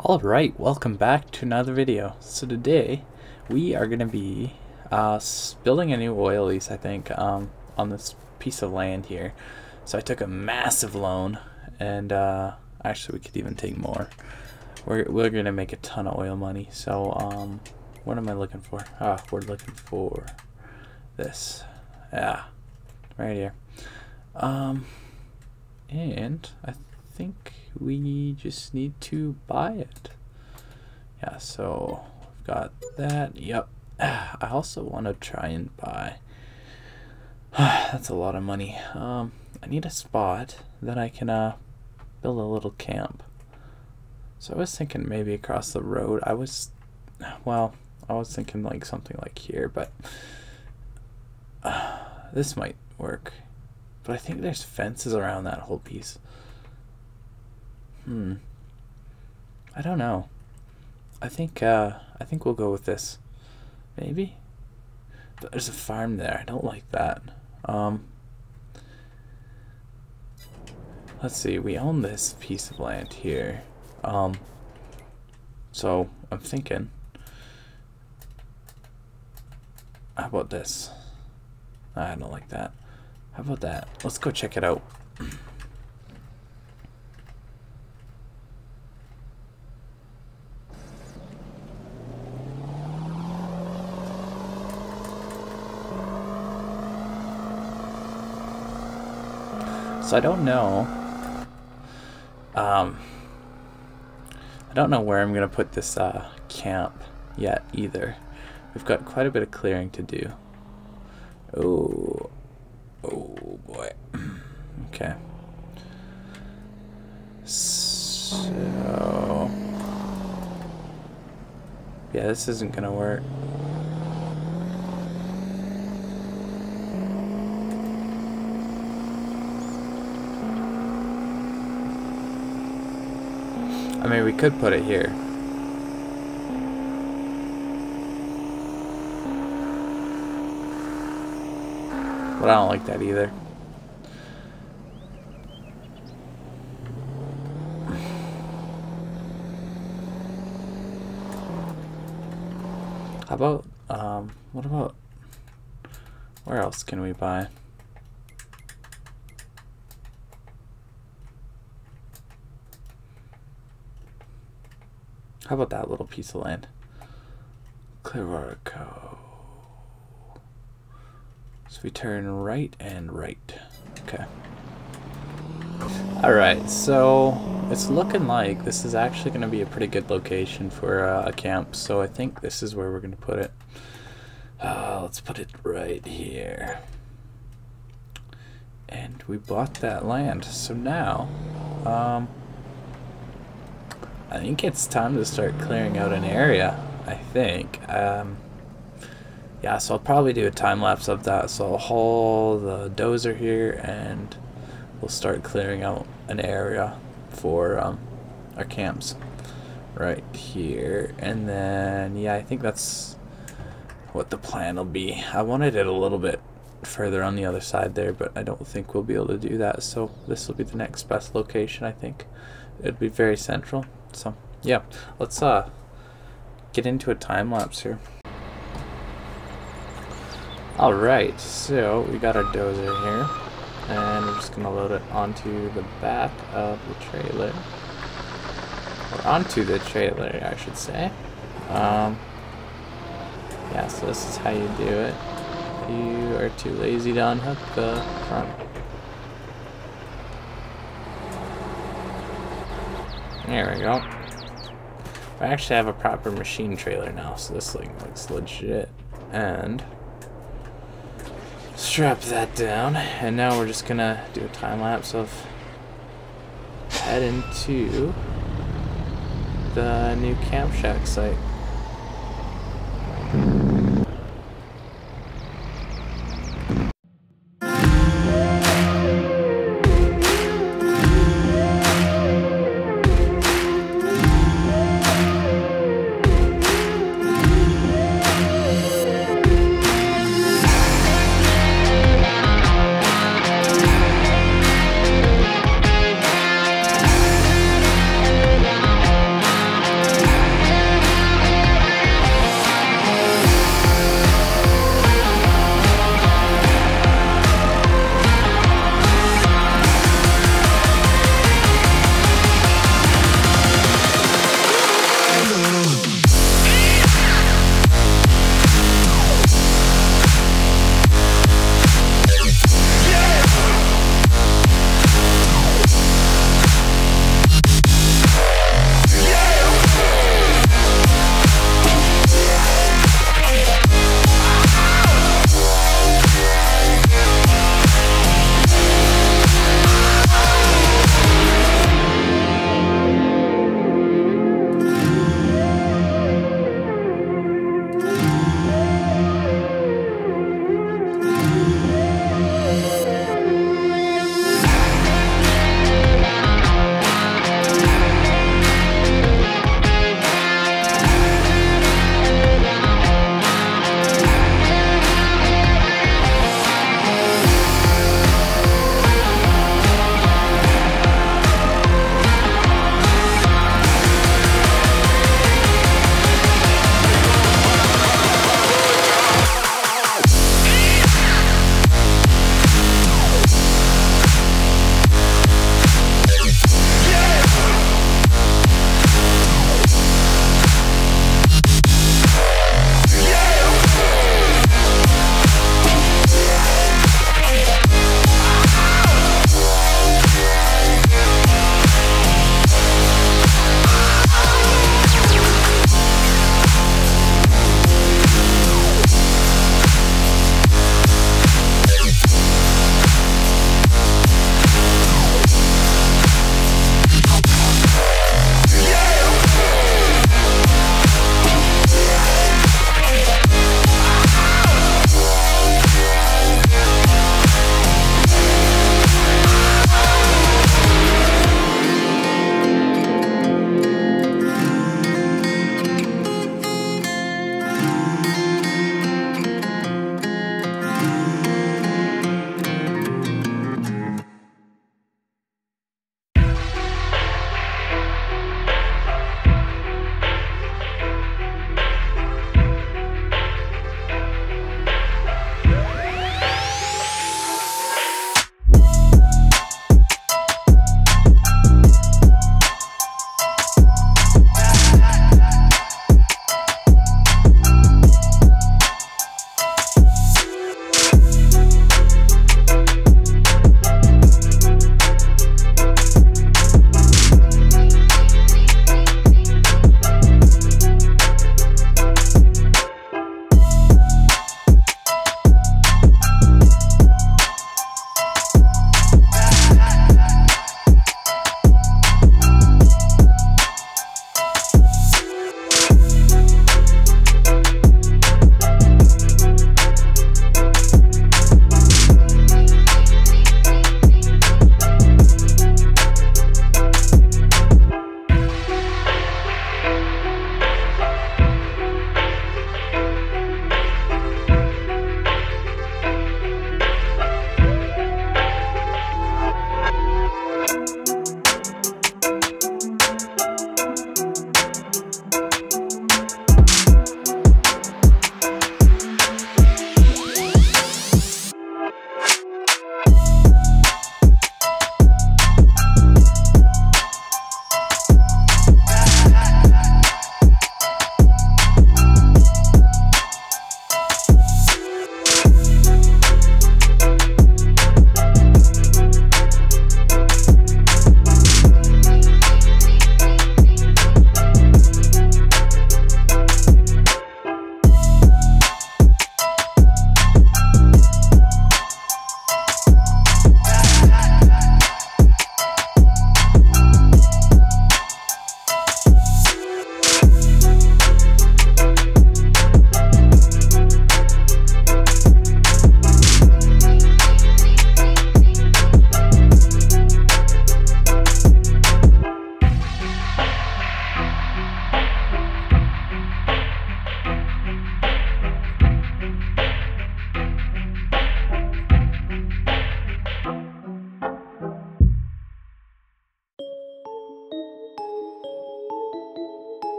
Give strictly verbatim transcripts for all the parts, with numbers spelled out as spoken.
Alright, welcome back to another video. So today we are going to be uh, building a new oil lease, I think, um, on this piece of land here. So I took a massive loan, and uh, actually we could even take more. We're, we're going to make a ton of oil money. So um, what am I looking for? Ah, we're looking for this. Yeah, right here. Um, and I think we just need to buy it. Yeah, so we've got that. Yep. I also want to try and buy. That's a lot of money. Um, I need a spot that I can uh, build a little camp. So I was thinking maybe across the road. I was, well, I was thinking like something like here, but uh, this might work. But I think there's fences around that whole piece. Hmm. I don't know. I think uh, I think we'll go with this. Maybe? But there's a farm there. I don't like that. Um, let's see. We own this piece of land here. Um, so I'm thinking, how about this? I don't like that. How about that? Let's go check it out. So I don't know. Um, I don't know where I'm gonna put this uh, camp yet either. We've got quite a bit of clearing to do. Oh. Oh boy. Okay. So yeah, this isn't gonna work. I mean, we could put it here. But I don't like that either. How about, um, what about, where else can we buy? How about that little piece of land? Clearwater Co. So we turn right and right. Okay. Alright, so it's looking like this is actually going to be a pretty good location for uh, a camp, so I think this is where we're going to put it. Uh, let's put it right here. And we bought that land, so now um, I think it's time to start clearing out an area, I think. Um, Yeah, so I'll probably do a time-lapse of that, so I'll haul the dozer here and we'll start clearing out an area for um, our camps right here. And then, yeah, I think that's what the plan will be. I wanted it a little bit further on the other side there, but I don't think we'll be able to do that, so this will be the next best location, I think. It'll be very central, so yeah, let's uh, get into a time-lapse here. Alright, so we got our dozer here, and we're just going to load it onto the back of the trailer, or onto the trailer, I should say. Um, yeah, so this is how you do it. If you are too lazy to unhook the front. There we go. I actually have a proper machine trailer now, so this thing looks legit. And strap that down, and now we're just gonna do a time lapse of heading to the new camp shack site.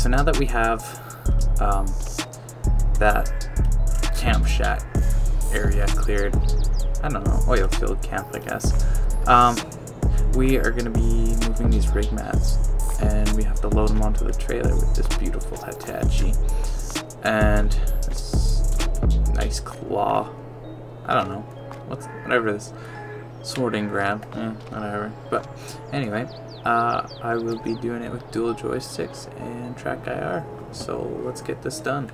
so now that we have um, that camp shack area cleared, I don't know, oil field camp, I guess, um, we are going to be moving these rig mats, and we have to load them onto the trailer with this beautiful Hitachi and this nice claw, I don't know, what's, whatever this sorting grab, eh, whatever, but anyway, uh, I will be doing it with dual joysticks and TrackIR, so let's get this done.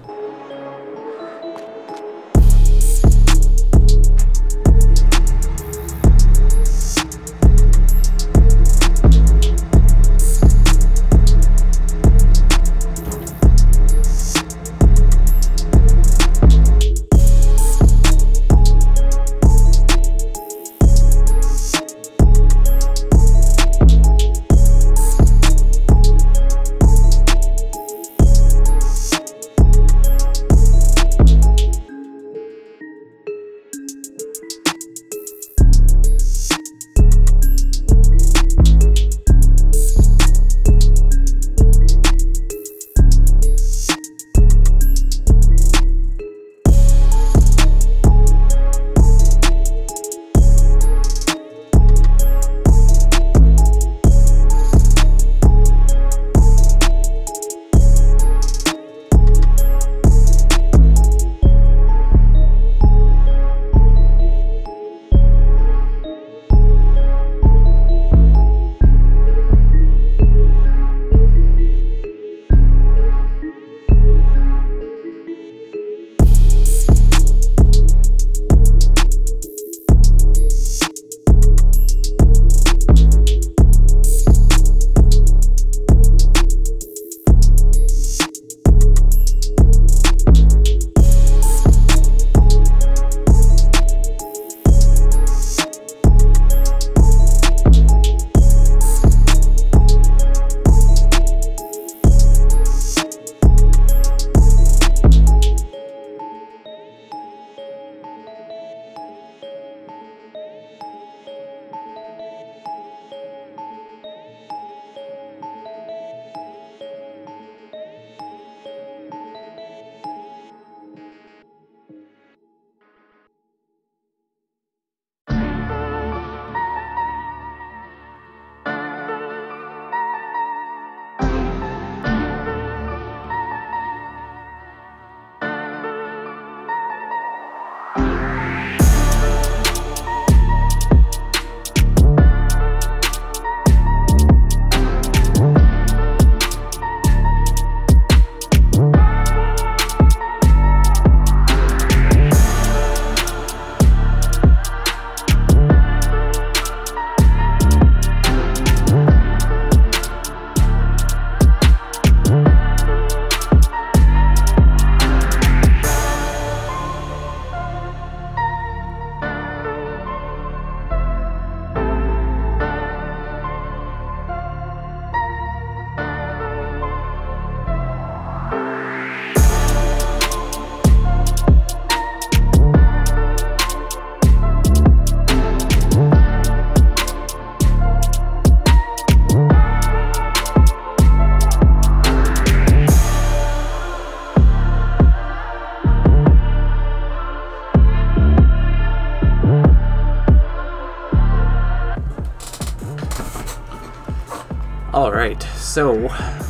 Alright, so,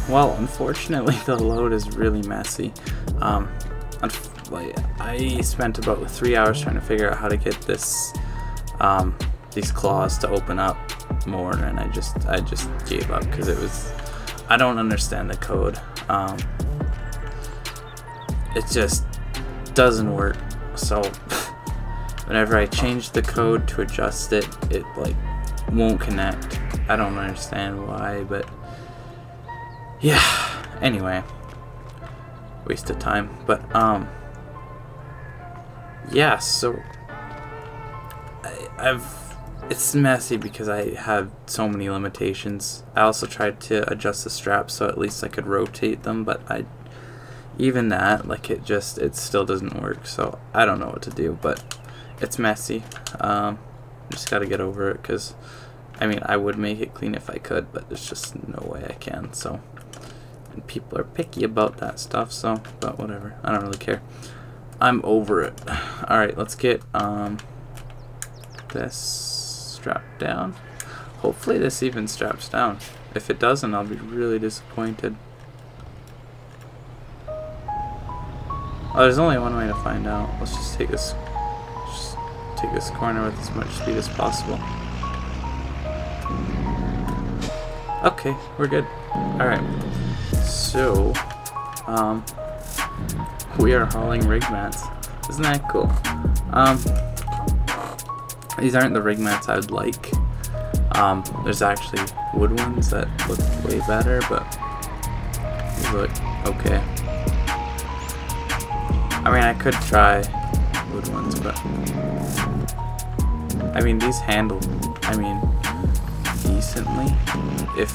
well, unfortunately the load is really messy. Um, I spent about three hours trying to figure out how to get this, um, these claws to open up more, and I just, I just gave up because it was, I don't understand the code. Um, it just doesn't work, so whenever I change the code to adjust it, it like won't connect. I don't understand why, but yeah, anyway, waste of time, but um, yeah, so I, I've, it's messy because I have so many limitations. I also tried to adjust the straps so at least I could rotate them, but I, even that, like it just, it still doesn't work, so I don't know what to do, but it's messy. um, just gotta get over it, because I mean, I would make it clean if I could, but there's just no way I can, so and people are picky about that stuff, so, but whatever, I don't really care. I'm over it. Alright, let's get um, this strapped down. Hopefully this even straps down. If it doesn't, I'll be really disappointed. Oh, there's only one way to find out. Let's just take this just take this corner with as much speed as possible. Okay, we're good. Alright, so um, we are hauling rig mats. Isn't that cool? Um, these aren't the rig mats I'd like. Um, there's actually wood ones that look way better, but these look okay. I mean, I could try wood ones, but I mean, these handle, I mean, decently. If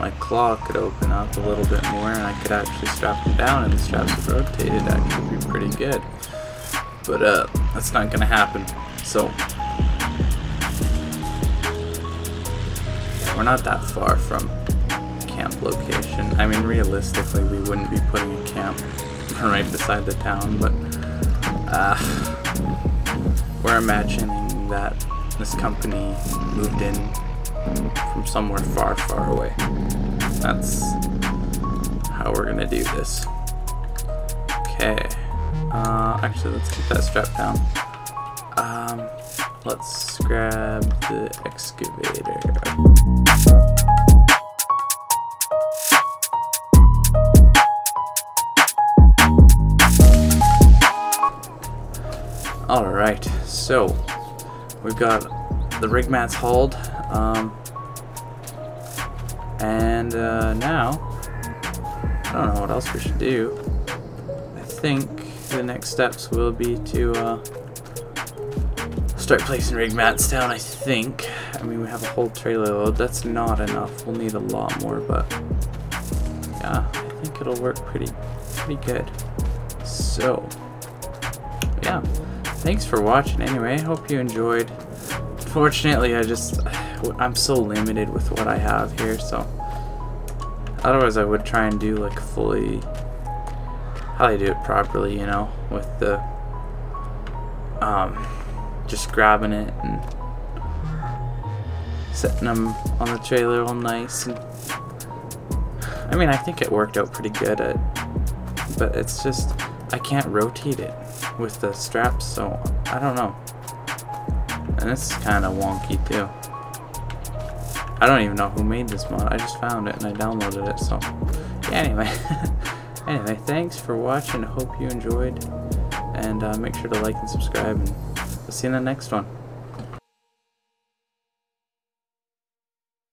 my claw could open up a little bit more and I could actually strap them down and the straps would rotate, it actually would be pretty good. But uh, that's not gonna happen, so. We're not that far from camp location. I mean, realistically, we wouldn't be putting a camp right beside the town, but uh, we're imagining that this company moved in from somewhere far, far away. That's how we're gonna do this. Okay. Uh, actually, let's get that strapped down. Um, let's grab the excavator. Alright, so we've got the rig mats hauled, um, and uh, now I don't know what else we should do. I think the next steps will be to uh, start placing rig mats down, I think. I mean, we have a whole trailer load. That's not enough. We'll need a lot more, but yeah, I think it'll work pretty, pretty good. So, yeah. Thanks for watching anyway, I hope you enjoyed. Fortunately, I just, I'm so limited with what I have here, so. Otherwise I would try and do like fully, how do I do it properly, you know, with the, um, just grabbing it and setting them on the trailer all nice. And I mean, I think it worked out pretty good, at, but it's just, I can't rotate it with the straps, so I don't know. And it's kind of wonky too. I don't even know who made this mod. I just found it and I downloaded it, so yeah, anyway. Anyway, thanks for watching. I hope you enjoyed, and uh, make sure to like and subscribe, and we'll see you in the next one.